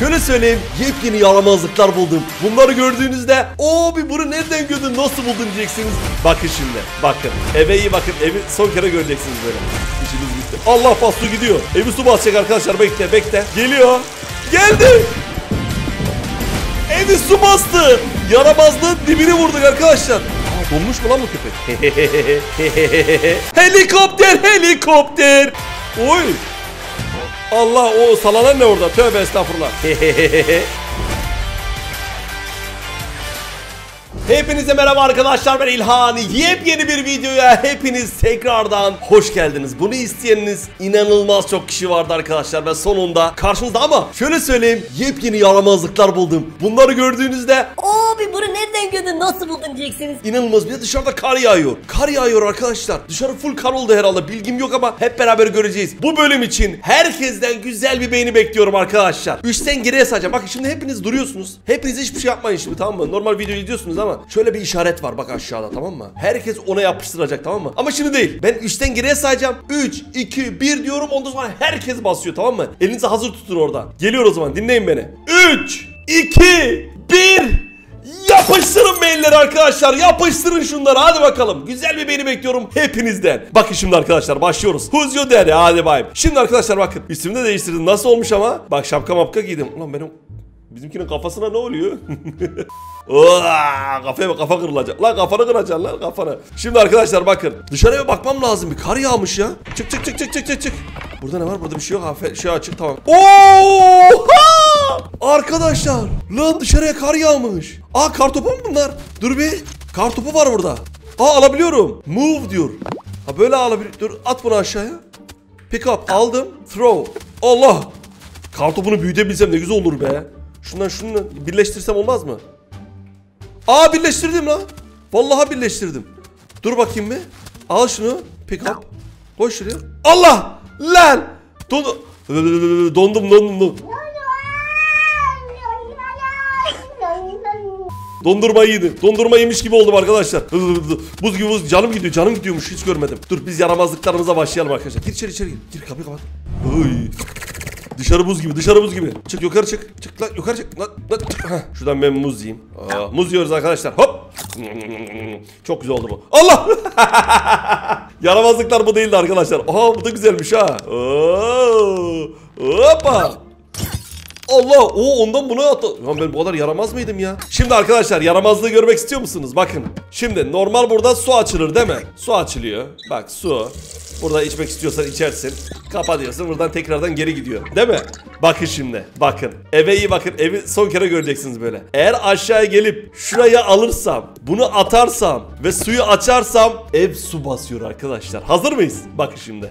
Şöyle söyleyeyim, yepyeni yaramazlıklar buldum. Bunları gördüğünüzde abi bunu nereden gördün, nasıl buldun diyeceksiniz. Bakın şimdi, bakın. Eve iyi bakın, evi son kere göreceksiniz böyle. İşimiz bitti. Allah pastu gidiyor. Evi su basacak arkadaşlar, bekle bekle. Geliyor. Geldi. Evi su bastı. Yaramazlığın dibini vurduk arkadaşlar. Donmuş mu lan bu köpek? Helikopter, helikopter. Oy. Allah, o salanan ne orada? Tövbe estağfurullah. Hepinize merhaba arkadaşlar, ben İlhan. Yepyeni bir videoya hepiniz tekrardan hoş geldiniz. Bunu isteyeniniz inanılmaz çok kişi vardı arkadaşlar. Ben sonunda karşınızda ama şöyle söyleyeyim, yepyeni yaramazlıklar buldum. Bunları gördüğünüzde abi bunu nereden gördün, nasıl buldun diyeceksiniz. İnanılmaz, bir de dışarıda kar yağıyor. Kar yağıyor arkadaşlar. Dışarı full kar oldu herhalde, bilgim yok ama hep beraber göreceğiz. Bu bölüm için herkesten güzel bir beğeni bekliyorum arkadaşlar. 3'ten geriye sadece. Bakın şimdi hepiniz duruyorsunuz. Hepiniz hiçbir şey yapmayın şimdi, tamam mı? Normal video izliyorsunuz ama şöyle bir işaret var bak aşağıda, tamam mı? Herkes ona yapıştıracak, tamam mı? Ama şimdi değil. Ben 3'ten geriye sayacağım. 3, 2, 1 diyorum. Ondan sonra herkes basıyor, tamam mı? Elinizi hazır tutun orada. Geliyor o zaman, dinleyin beni. 3, 2, 1... Yapıştırın beğenileri arkadaşlar, yapıştırın şunları, hadi bakalım. Güzel bir beğeni bekliyorum hepinizden. Bakın şimdi arkadaşlar, başlıyoruz. Who's your daddy? Hadi bayım. Şimdi arkadaşlar bakın, üstümü de değiştirdim, nasıl olmuş ama. Bak şapka mapka giydim. Ulan benim... Bizimkinin kafasına ne oluyor? Kafaya, kafa kırılacak. Lan kafanı kıracaksın lan, kafanı. Şimdi arkadaşlar bakın, dışarıya bakmam lazım, bir kar yağmış ya. Çık çık çık çık çık çık. Burada ne var? Burada bir şey yok. Şey açık, tamam. Oha! Arkadaşlar lan dışarıya kar yağmış. Aa, kar topu mu bunlar? Dur bir. Kar topu var burada. Aa, alabiliyorum. Move diyor. Ha böyle alabilir. Dur, at bunu aşağıya. Pick up, aldım. Throw. Allah! Kar topunu büyütebilsem ne güzel olur be. Şundan şununla birleştirsem olmaz mı? Aa, birleştirdim lan. Vallahi birleştirdim. Dur bakayım bir. Al şunu. Pick up. Koş şuraya. Allah! Lan! Dondum. Dondurma yedim. Dondurma yemiş gibi oldum arkadaşlar. Buz gibi buz. Canım gidiyor. Canım gidiyormuş. Hiç görmedim. Dur biz yaramazlıklarımıza başlayalım arkadaşlar. Gir içeri, içeri gir. Gir, kapıyı kapat. Dışarı buz gibi, dışarı buz gibi. Çık, yukarı çık. Çık lan, yukarı çık. Lan, lan. Şuradan ben muz yiyeyim. Aa, muz yiyoruz arkadaşlar. Hop. Çok güzel oldu bu. Allah! Yaramazlıklar bu değildi arkadaşlar. Aha, bu da güzelmiş ha. Oo! Hoppa! Allah! O ondan bunu attı. Lan ben bu kadar yaramaz mıydım ya? Şimdi arkadaşlar, yaramazlığı görmek istiyor musunuz? Bakın. Şimdi normal burada su açılır değil mi? Su açılıyor. Bak su. Burada içmek istiyorsan içersin. Kapa diyorsun. Buradan tekrardan geri gidiyor. Değil mi? Bakın şimdi. Bakın. Eve iyi bakın. Evi son kere göreceksiniz böyle. Eğer aşağıya gelip şuraya alırsam, bunu atarsam ve suyu açarsam ev su basıyor arkadaşlar. Hazır mıyız? Bakın şimdi.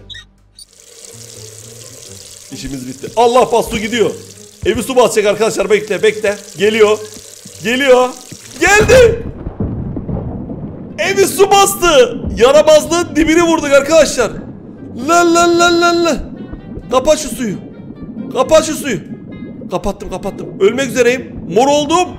İşimiz bitti. Allah bas, su gidiyor. Evi su basacak arkadaşlar. Bekle bekle. Geliyor. Geliyor. Geldi. Evi su bastı. Yaramazlığın dibini vurduk arkadaşlar. La la la la la. Kapat şu suyu. Kapat şu suyu. Kapattım, kapattım. Ölmek üzereyim. Mor oldum.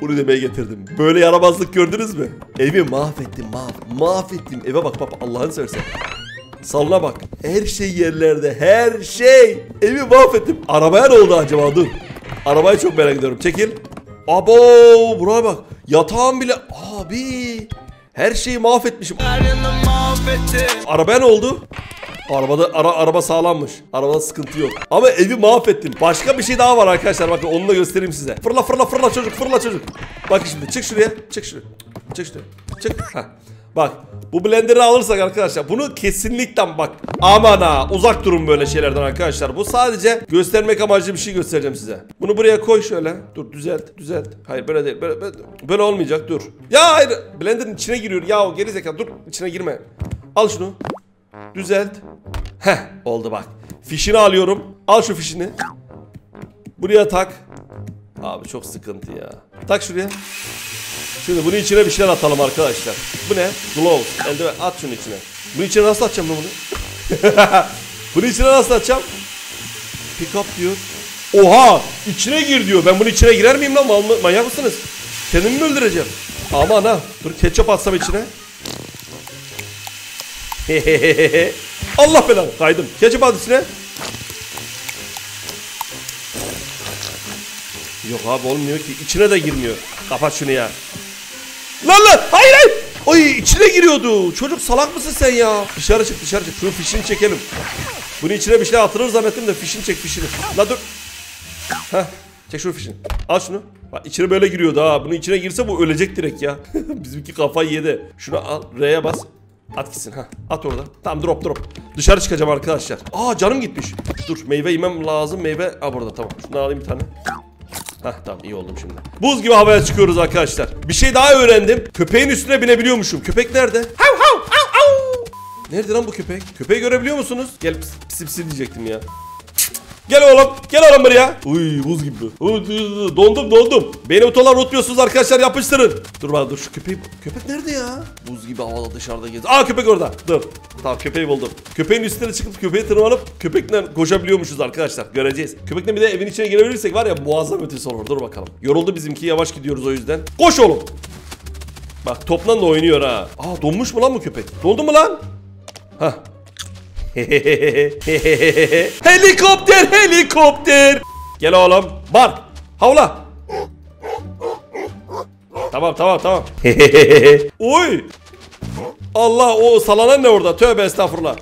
Bunu demeye getirdim. Böyle yaramazlık gördünüz mü? Evi mahvettim, mahvettim. Eve bak bak, Allah'ını seversen. Salına bak. Her şey yerlerde, her şey. Evi mahvettim. Arabaya ne oldu acaba? Dur. Arabayı çok merak ediyorum. Çekil. Abo, buraya bak. Yatağım bile. Abi. Her şeyi mahvetmişim. Arabaya ne oldu? Arabada araba sağlammış. Arabada sıkıntı yok. Ama evi mahvettim. Başka bir şey daha var arkadaşlar. Bakın onu da göstereyim size. Fırla fırla fırla çocuk, fırla çocuk. Bak şimdi çık şuraya. Çık şuraya. Çık şuraya. Çık. Heh. Bak bu blender'ı alırsak arkadaşlar, bunu kesinlikle bak, aman ha, uzak durun böyle şeylerden arkadaşlar. Bu sadece göstermek amacı bir şey göstereceğim size. Bunu buraya koy şöyle. Dur, düzelt düzelt. Hayır böyle değil, böyle olmayacak, dur. Ya hayır, blender'ın içine giriyor ya o gerizekalı, dur içine girme. Al şunu. Düzelt. Heh, oldu bak. Fişini alıyorum. Al şu fişini. Buraya tak. Abi çok sıkıntı ya. Tak şuraya. Şimdi bunun içine bir şeyler atalım arkadaşlar. Bu ne? Glove. Eldiven. At şunun içine. Bunun içine nasıl atacağım ben bunu? Bunun içine nasıl atacağım? Pick up diyor. Oha! İçine gir diyor. Ben bunun içine girer miyim lan? Manyak mısınız? Kendimi mi öldüreceğim? Aman ha. Dur ketçap atsam içine. Allah belanı. Kaydım. Keçi badisine. Yok abi olmuyor ki. İçine de girmiyor. Kapat şunu ya. Lan lan. Hayır hayır. Ay içine giriyordu. Çocuk salak mısın sen ya? Dışarı çık dışarı çık. Şunu fişini çekelim. Bunun içine bir şey atılır zannettim de fişini çek fişini. La dur. Heh. Çek şunu fişini. Al şunu. Bak içine böyle giriyordu ha. Bunun içine girse bu ölecek direkt ya. Bizimki kafayı yedi. Şunu al. R'ye bas. At gitsin ha. At orada. Tamam drop drop. Dışarı çıkacağım arkadaşlar. Aa canım gitmiş. Dur meyve yemem lazım. Meyve. Aa burada tamam. Şunu alayım bir tane. Hah tamam iyi oldum şimdi. Buz gibi havaya çıkıyoruz arkadaşlar. Bir şey daha öğrendim. Köpeğin üstüne binebiliyormuşum. Köpek nerede? Hav hav hav hav. Nerede lan bu köpek? Köpeği görebiliyor musunuz? Gel pis pis pis diyecektim ya. Gel oğlum. Gel oğlum buraya. Uy buz gibi. Dondum dondum. Beni otolar unutmuyorsunuz arkadaşlar yapıştırın. Dur bana dur şu köpeği. Köpek nerede ya? Buz gibi havada dışarıda geziyor. Aa köpek orada. Dur. Tamam köpeği buldum. Köpeğin üstüne çıkıp köpeği tırmanıp köpekle koşabiliyormuşuz arkadaşlar. Göreceğiz. Köpekle bir de evin içine girebilirsek var ya muazzam ötesi olur. Dur bakalım. Yoruldu bizimki yavaş gidiyoruz o yüzden. Koş oğlum. Bak topla da oynuyor ha. Aa donmuş mu lan bu köpek? Dondu mu lan? Hah. Helikopter helikopter. Gel oğlum. Bak. Havla. Tamam tamam tamam. Oy. Allah o salanan ne orada? Tövbe estağfurullah.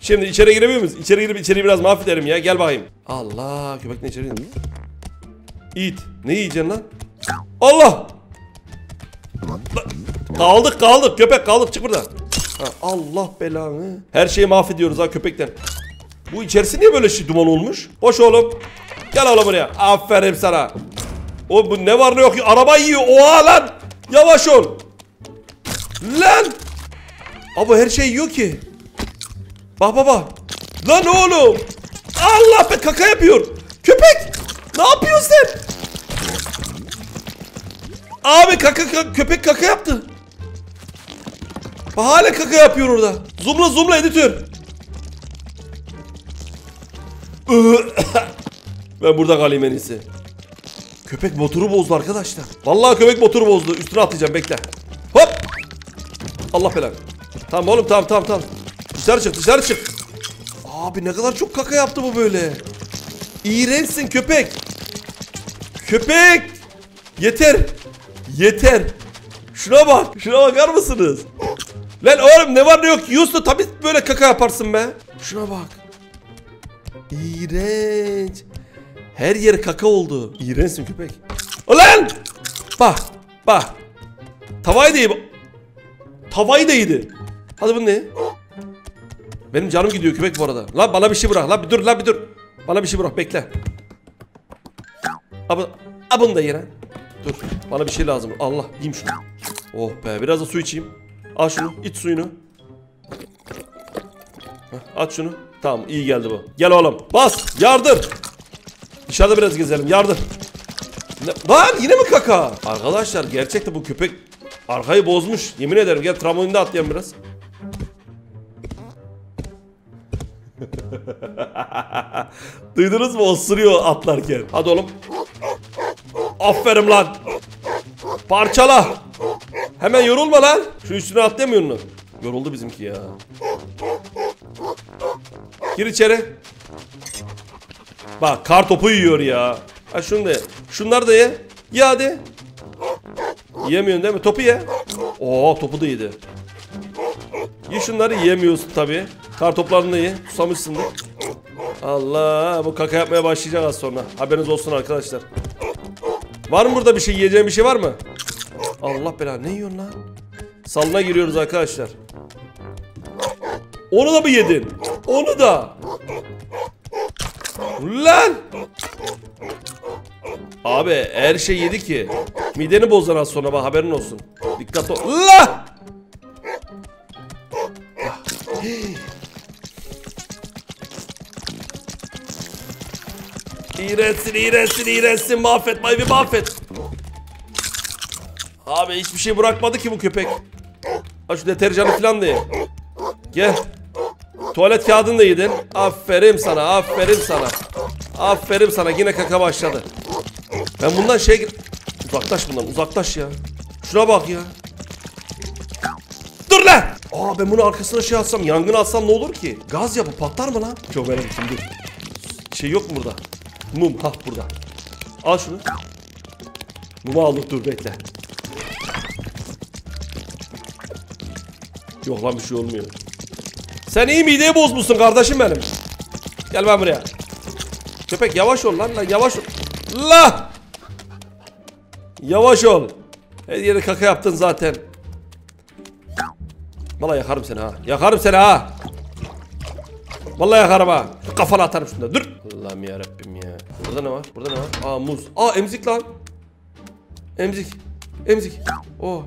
Şimdi içeri girebilir miyiz? İçeri girip içeri biraz mahvederim ya. Gel bakayım. Allah köpek ne içeri? İt. Ne yiyeceksin lan? Allah. Kaldık kaldık köpek kaldık çık buradan. Ha, Allah belanı. Her şeyi mahvediyoruz ha köpekten. Bu içerisi niye böyle şey duman olmuş? Hoş oğlum. Gel oğlum buraya. Aferin sana. O bu ne var ne yok. Araba yiyor. Oha lan. Yavaş ol. Lan. Abi her şey yiyor ki. Bak bak bak. Lan oğlum. Allah be kaka yapıyor. Köpek. Ne yapıyorsun sen? Abi kaka köpek kaka yaptı. Hala kaka yapıyor orada. Zoomla zoomla editör. Ben burada kalayım en iyisi. Köpek motoru bozdu arkadaşlar. Vallahi köpek motoru bozdu. Üstüne atlayacağım bekle. Hop. Allah belanı. Tamam oğlum tamam tamam tamam. Dışarı çık dışarı çık. Abi ne kadar çok kaka yaptı bu böyle. İğrençsin köpek. Köpek. Yeter. Yeter. Şuna bak. Şuna bakar mısınız? Lan oğlum ne var ne yok yiyorsa tabii böyle kaka yaparsın be. Şuna bak. İğrenç. Her yer kaka oldu. İğrençsin köpek. Ulan! Bak. Bak. Tavayı da yedi. Tavayı da yedi. Hadi bunu ne? Benim canım gidiyor köpek bu arada. Lan bana bir şey bırak. Lan bir dur lan bir dur. Bana bir şey bırak bekle. Bunu da yere. Dur. Bana bir şey lazım. Allah yiyeyim şunu. Oh be biraz da su içeyim. Al şunu, iç suyunu. Heh, at şunu. Tamam, iyi geldi bu. Gel oğlum, bas, yardır. Dışarıda biraz gezelim, yardır. Lan yine mi kaka? Arkadaşlar gerçekten bu köpek arkayı bozmuş. Yemin ederim, gel tramvayında atlayalım biraz. Duydunuz mu? Osuruyor atlarken. Hadi oğlum. Aferin lan. Parçala. Hemen yorulma lan. Şu üstüne atlayamıyor mu? Yoruldu bizimki ya. Gir içeri. Bak kar topu yiyor ya. Ha şunu da ye. Şunları da ye. Ye hadi. Yiyemiyorsun değil mi? Topu ye. Oo topu da yedi. Ye şunları yiyemiyorsun tabii. Kar toplarını da ye. Susamışsındır. Allah bu kaka yapmaya başlayacak az sonra. Haberiniz olsun arkadaşlar. Var mı burada bir şey yiyeceğim bir şey var mı? Allah belanı ne yiyorsun lan? Salona giriyoruz arkadaşlar. Onu da mı yedin? Onu da. Lan. Abi her şey yedi ki. Mideni bozdan az sonra bak haberin olsun. Dikkat ol. La! İğrençsin, iğrençsin, iğrençsin. Mahvet, mayvi mahvet. Abi hiçbir şey bırakmadı ki bu köpek. Ha şu deterjanı falan da ye. Gel. Tuvalet kağıdını da yedin. Aferin sana, aferin sana. Aferin sana, yine kaka başladı. Ben bundan şey... Uzaklaş bundan, uzaklaş ya. Şuna bak ya. Dur lan! Aa ben bunu arkasına şey atsam, yangın atsam ne olur ki? Gaz yapıp patlar mı lan? Çok merak ettim, dur. Şey yok mu burada? Mum, ha burada. Al şunu. Mumu aldık, dur bekle. Yok lan bir şey olmuyor. Sen iyi mideyi bozmuşsun kardeşim benim. Gel ben buraya. Köpek yavaş ol lan, yavaş ol. La! Yavaş ol. Her yere kaka yaptın zaten. Vallahi yakarım seni ha. Yakarım seni ha. Vallahi yakarım ha. Kafana atarım şunda. Dur. Allah'ım ya Rabbim ya. Burada ne var? Burada ne var? Aa muz. Aa emzik lan. Emzik. Emzik. Oh.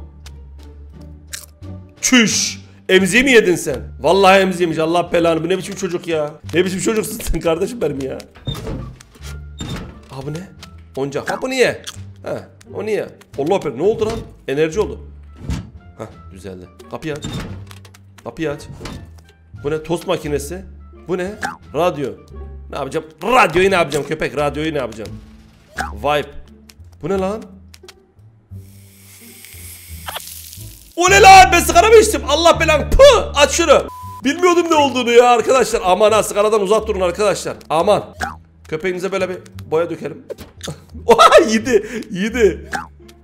Çüş. Emziği mi yedin sen? Vallahi emziğiymiş. Allah belanı. Bu ne biçim çocuk ya? Ne biçim çocuksun sen kardeşim benim ya? Aa bu ne? Oncak. Ha bu niye? Ha o niye? Allah belanı. Ne oldu lan? Enerji oldu. Hah düzeldi. Kapıyı aç. Kapıyı aç. Bu ne? Tost makinesi. Bu ne? Radyo. Ne yapacağım? Radyoyu ne yapacağım köpek? Radyoyu ne yapacağım? Vibe. Bu ne lan? O ne lan? Ben sigara mı içtim? Allah belanı. Pıh! Aç şunu. Bilmiyordum ne olduğunu ya arkadaşlar. Aman ha, sigaradan uzak durun arkadaşlar. Aman. Köpeğimize böyle bir boya dökelim. Oha yedi. Yedi.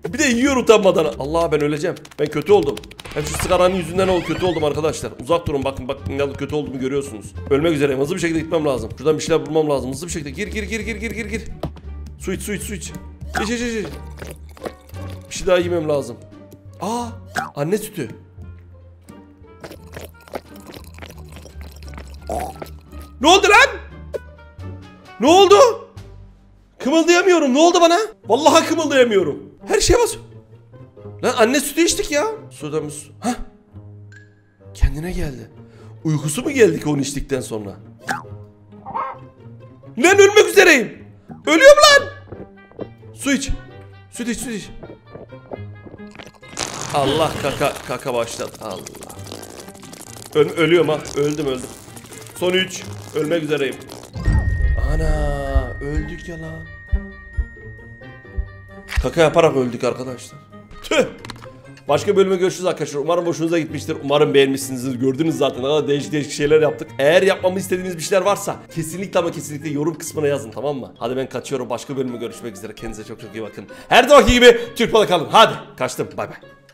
Bir de yiyor utanmadan. Allah ben öleceğim. Ben kötü oldum. Hem şu sigaranın yüzünden kötü oldum arkadaşlar. Uzak durun bakın bakın kötü olduğumu görüyorsunuz. Ölmek üzereyim. Hızlı bir şekilde gitmem lazım. Şuradan bir şeyler bulmam lazım. Hızlı bir şekilde gir. Su iç, su iç. İç. Bir şey daha yemem lazım. Aa anne sütü. Ne oldu lan? Ne oldu? Kımıldayamıyorum. Ne oldu bana? Vallahi kımıldayamıyorum. Her şeye bas. Lan anne sütü içtik ya. Sudan bir su. Hah. Kendine geldi. Uykusu mu geldi ki onu içtikten sonra? Lan ölmek üzereyim. Ölüyorum lan. Su iç. Süt iç. Allah kaka başladı. Allah. Ölüyorum ha. Öldüm. Son 3. Ölmek üzereyim. Ana. Öldük ya lan. Kaka yaparak öldük arkadaşlar. Tüh. Başka bölüme görüşürüz arkadaşlar. Umarım hoşunuza gitmiştir. Umarım beğenmişsinizdir. Gördünüz zaten. Ne kadar değişik şeyler yaptık. Eğer yapmamı istediğiniz bir şeyler varsa kesinlikle ama kesinlikle yorum kısmına yazın, tamam mı? Hadi ben kaçıyorum. Başka bölüme görüşmek üzere. Kendinize çok iyi bakın. Her zamanki gibi Türk balı kalın. Hadi kaçtım. Bay bay.